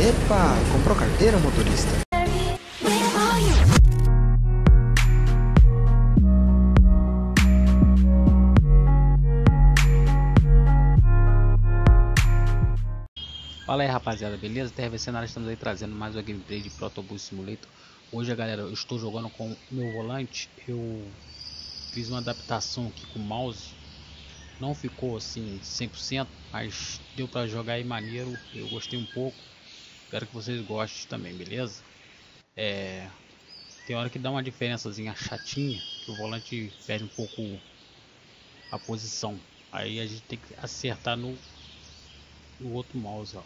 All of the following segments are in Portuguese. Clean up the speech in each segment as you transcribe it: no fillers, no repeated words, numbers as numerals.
Epa, comprou carteira, motorista? Fala aí, rapaziada, beleza? TRVC na área, estamos aí trazendo mais uma gameplay de Protobus Simulator. Hoje, galera, eu estou jogando com o meu volante. Eu fiz uma adaptação aqui com o mouse. Não ficou assim 100%, mas deu pra jogar aí maneiro. Eu gostei um pouco. Espero que vocês gostem também, beleza? Tem hora que dá uma diferençazinha chatinha, que o volante perde um pouco a posição. Aí a gente tem que acertar no outro mouse, ó.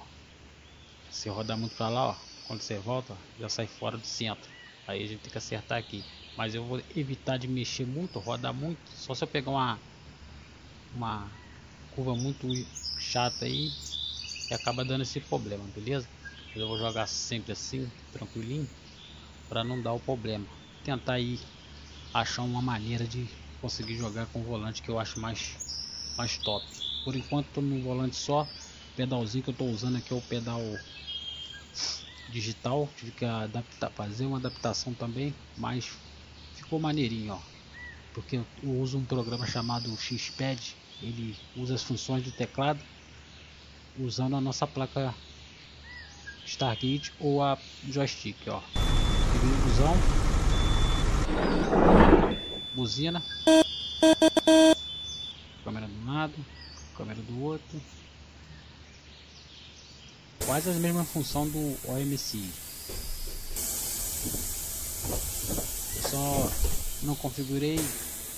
Se rodar muito pra lá, ó, quando você volta, já sai fora do centro. Aí a gente tem que acertar aqui. Mas eu vou evitar de mexer muito, rodar muito. Só se eu pegar uma curva muito chata aí e acaba dando esse problema, beleza? Eu vou jogar sempre assim, tranquilinho, para não dar o problema. Tentar aí achar uma maneira de conseguir jogar com o volante que eu acho mais top. Por enquanto tô no volante só. O pedalzinho que eu tô usando aqui é o pedal digital. Tive que fazer uma adaptação também, mas ficou maneirinho, ó, porque eu uso um programa chamado X-Pad. Ele usa as funções do teclado usando a nossa placa Stargate ou a joystick, ó. Busão, buzina, câmera de um lado, câmera do outro, quase a mesma função do OMC, só não configurei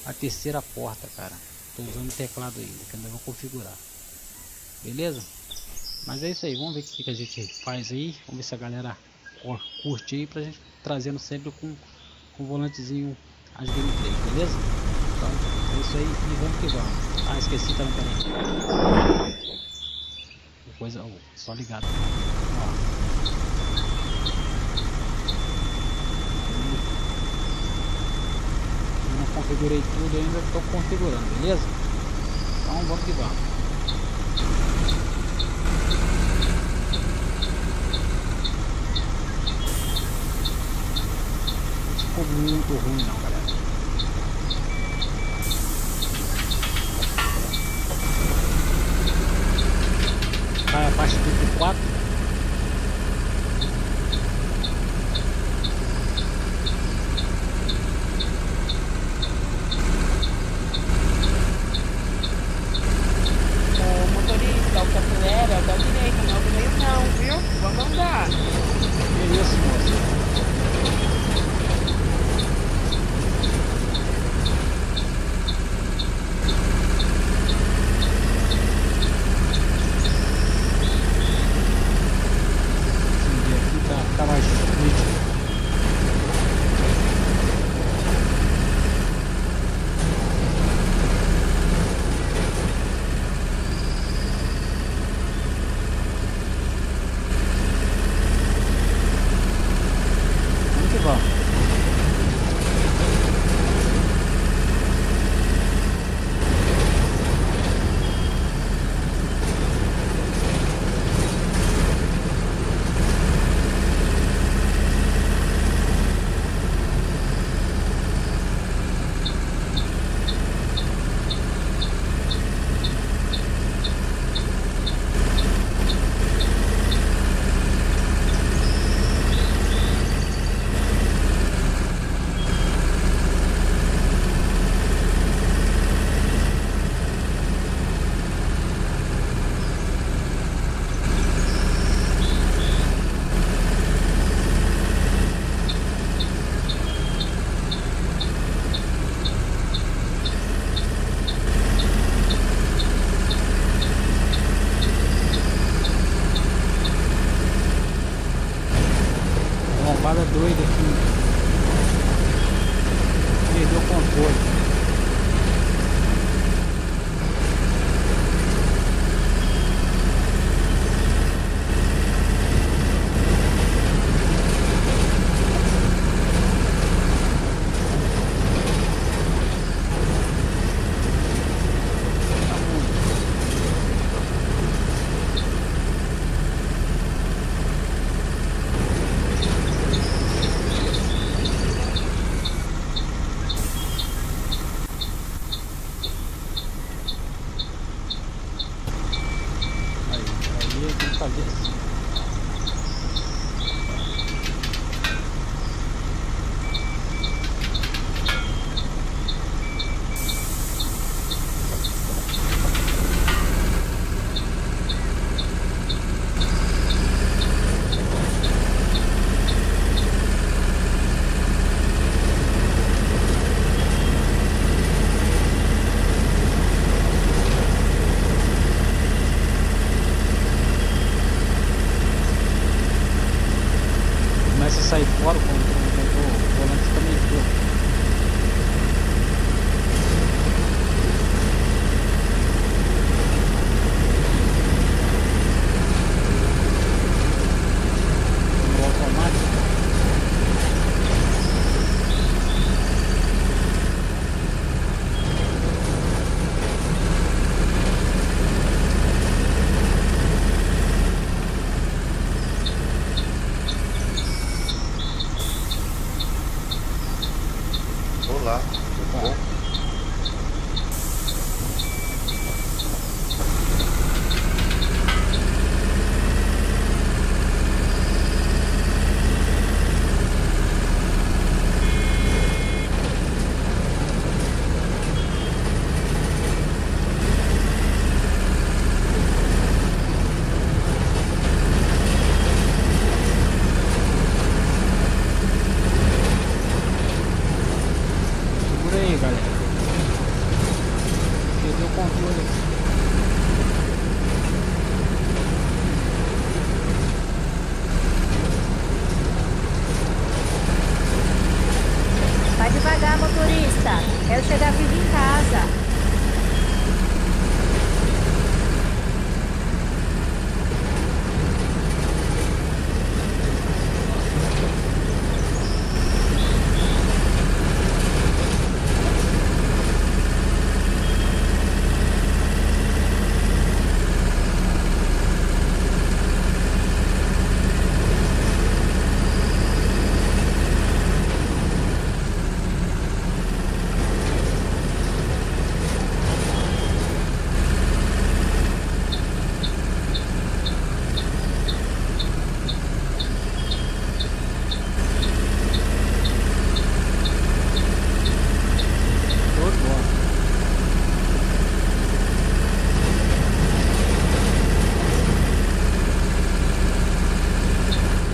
a terceira porta, cara. Tô usando o teclado ainda, que ainda vou configurar. Beleza? Mas é isso aí, vamos ver o que a gente faz aí. Vamos ver se a galera curte aí, pra gente trazendo sempre com o volantezinho as gameplays, beleza? Então é isso aí, e vamos que vamos. Ah, esqueci também, peraí. Coisa, ó, só ligado. Ó. Configurei tudo ainda, estou configurando, beleza? Então vamos que vamos. Ficou muito ruim não, galera. Vai abaixo do 4. aqui na cabeça.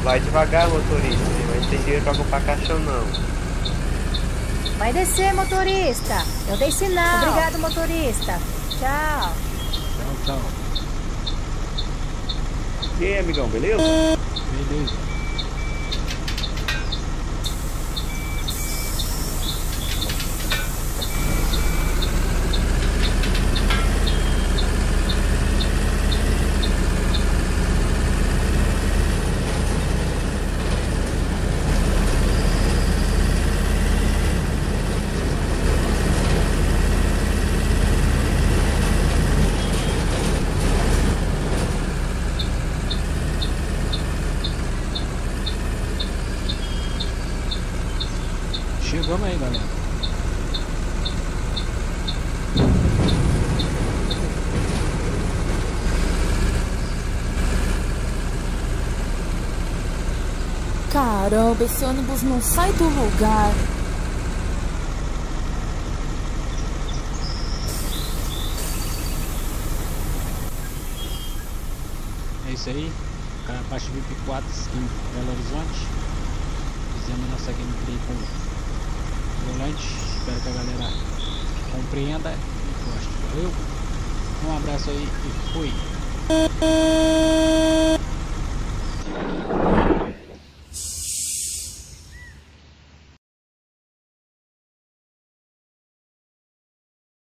Vai devagar, motorista, mas tem dinheiro pra comprar caixão não. Vai descer, motorista. Eu dei sinal. Obrigado, motorista. Tchau. Tchau, tchau. E aí, amigão, beleza? Beleza. Chegamos aí, galera. Caramba, esse ônibus não sai do lugar. É isso aí. Carapacho VIP4 em Belo Horizonte. Fizemos nossa gameplay com volante, espero que a galera compreenda e goste. Valeu, um abraço aí e fui!